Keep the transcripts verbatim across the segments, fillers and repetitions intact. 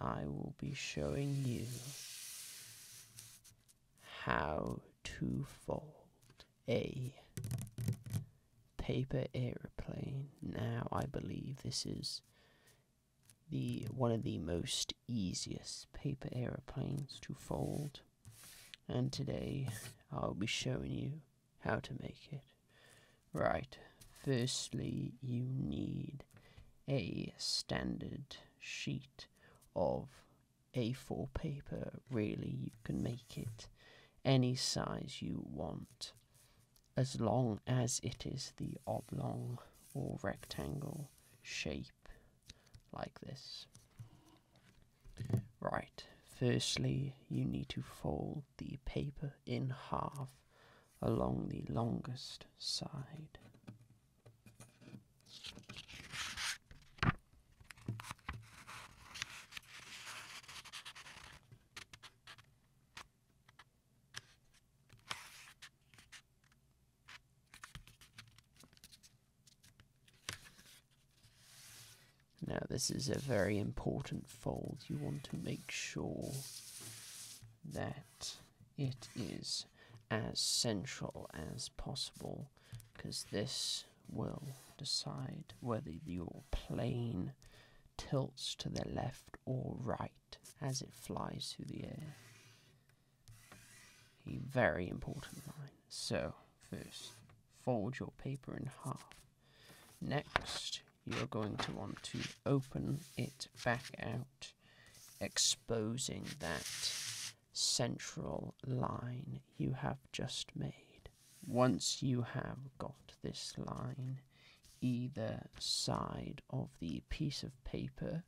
I will be showing you how to fold a paper airplane. Now, I believe this is the one of the most easiest paper airplanes to fold, and today I'll be showing you how to make it. Right, firstly you need a standard sheet of A four paper. Really, you can make it any size you want, as long as it is the oblong or rectangle shape like this. Right, firstly you need to fold the paper in half along the longest side. Now, this is a very important fold. You want to make sure that it is as central as possible, because this will decide whether your plane tilts to the left or right as it flies through the air. A very important line. So, first, fold your paper in half. Next, you're going to want to open it back out, exposing that central line you have just made. Once you have got this line either side of the piece of paper,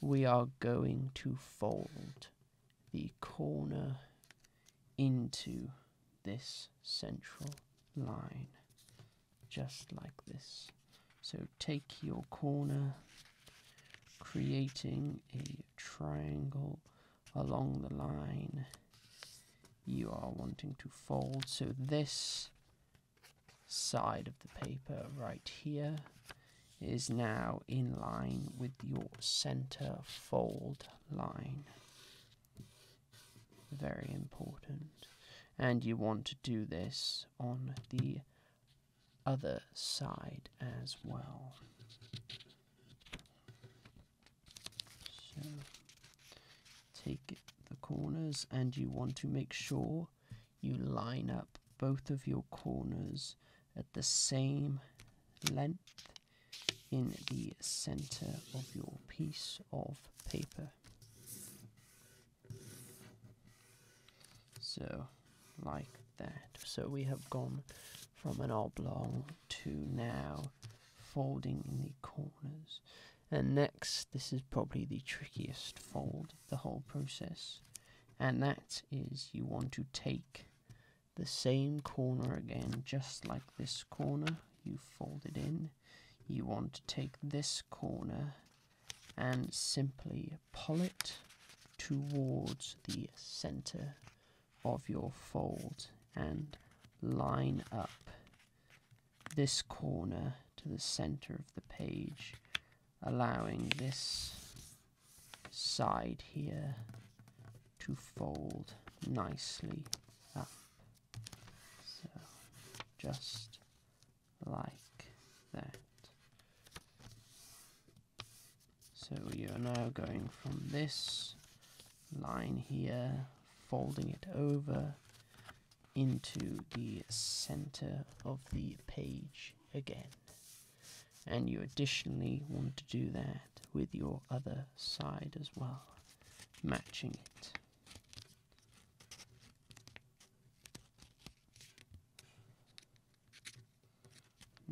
we are going to fold the corner into this central line, just like this. So take your corner, creating a triangle along the line you are wanting to fold. So this side of the paper right here is now in line with your center fold line. Very important. And you want to do this on the other side as well. So take the corners, and you want to make sure you line up both of your corners at the same length in the center of your piece of paper. So, like that. So we have gone from an oblong to now folding in the corners. And next, this is probably the trickiest fold of the whole process, and that is you want to take the same corner again, just like this corner you folded in. You want to take this corner and simply pull it towards the center of your fold and line up this corner to the center of the page, allowing this side here to fold nicely up. So, just like that. So you are now going from this line here, folding it over into the center of the page again. And you additionally want to do that with your other side as well, matching it.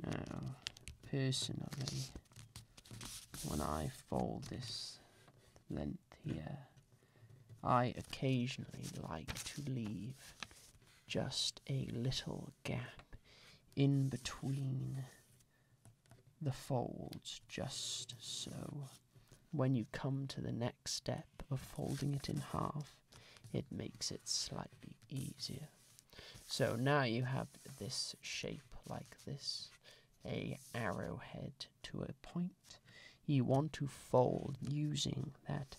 Now, personally, when I fold this length here, I occasionally like to leave just a little gap in between the folds, just so when you come to the next step of folding it in half, it makes it slightly easier. So now you have this shape like this, a arrowhead to a point. You want to fold using that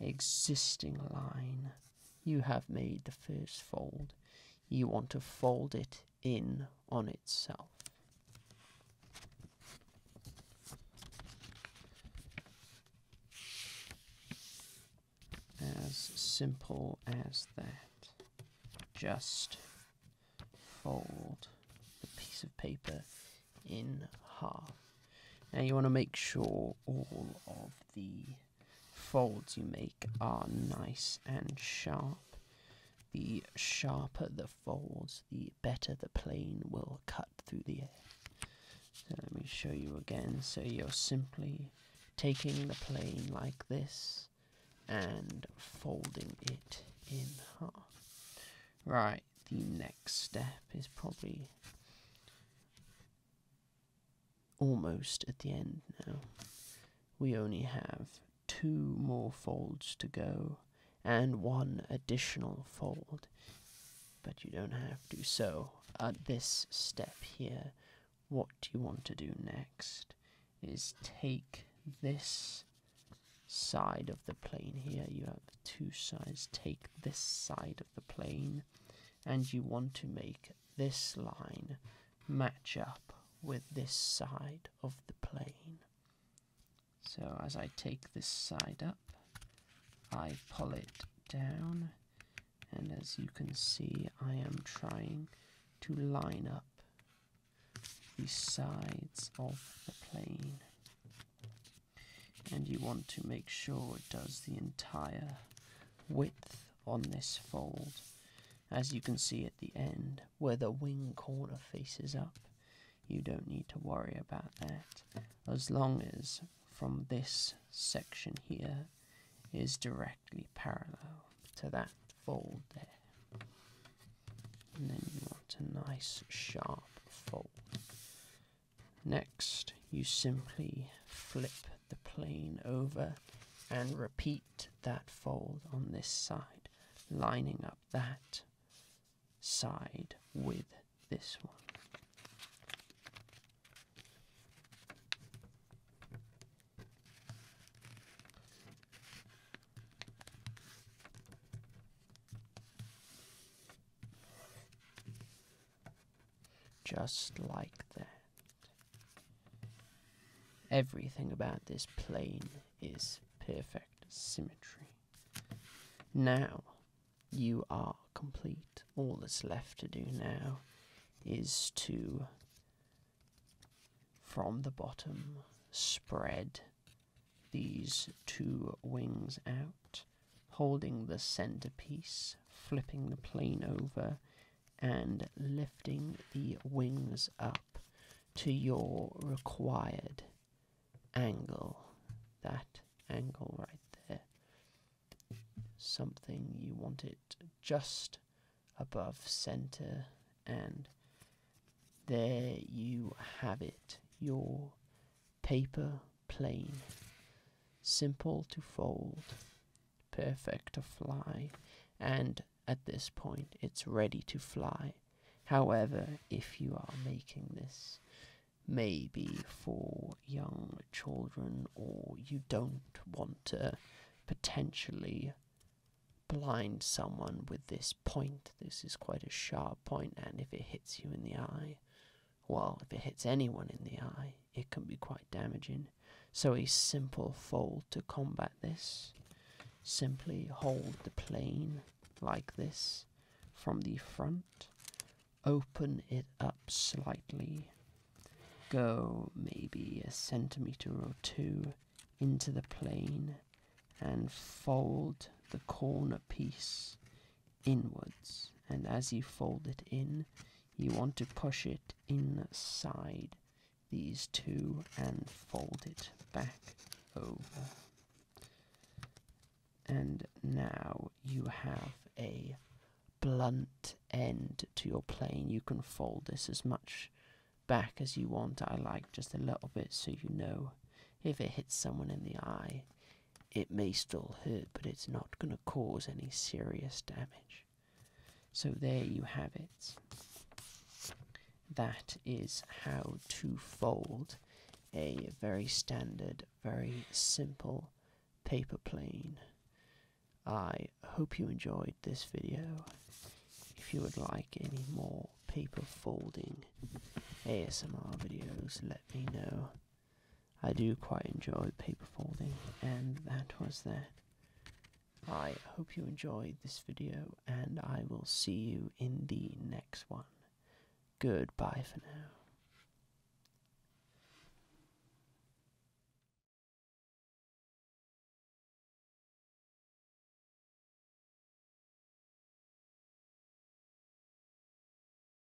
existing line. You have made the first fold. You want to fold it in on itself. As simple as that. Just fold the piece of paper in half. Now you want to make sure all of the folds you make are nice and sharp. The sharper the folds, the better the plane will cut through the air. So let me show you again. So you're simply taking the plane like this and folding it in half. Right, the next step is probably almost at the end now. We only have two more folds to go and one additional fold, but you don't have to. So at this step here, what you want to do next is take this side of the plane here. You have two sides. Take this side of the plane, and you want to make this line match up with this side of the plane. So as I take this side up, I pull it down, and as you can see, I am trying to line up the sides of the plane. And you want to make sure it does the entire width on this fold. As you can see at the end, where the wing corner faces up, you don't need to worry about that, as long as from this section here is directly parallel to that fold there. And then you want a nice sharp fold. Next, you simply flip the plane over and repeat that fold on this side, lining up that side with this one. Just like that. Everything about this plane is perfect symmetry. Now you are complete. All that's left to do now is to, from the bottom, spread these two wings out, holding the centerpiece, flipping the plane over, and lifting the wings up to your required angle, that angle right there, something you want it just above center, and there you have it, your paper plane, simple to fold, perfect to fly, and at this point, it's ready to fly. However, if you are making this maybe for young children, or you don't want to potentially blind someone with this point, this is quite a sharp point, and if it hits you in the eye, well, if it hits anyone in the eye, it can be quite damaging. So a simple fold to combat this. Simply hold the plane like this from the front, open it up slightly, go maybe a centimeter or two into the plane, and fold the corner piece inwards, and as you fold it in, you want to push it inside these two and fold it back over. And now you have a blunt end to your plane. You can fold this as much back as you want. I like just a little bit, so you know if it hits someone in the eye, it may still hurt, but it's not going to cause any serious damage. So there you have it. That is how to fold a very standard, very simple paper plane. I hope you enjoyed this video. If you would like any more paper folding A S M R videos, let me know. I do quite enjoy paper folding, and that was that. I hope you enjoyed this video, and I will see you in the next one. Goodbye for now.